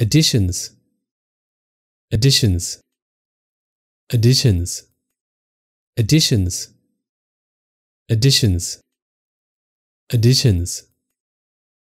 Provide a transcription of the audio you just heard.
additions, additions, additions, additions, additions, additions.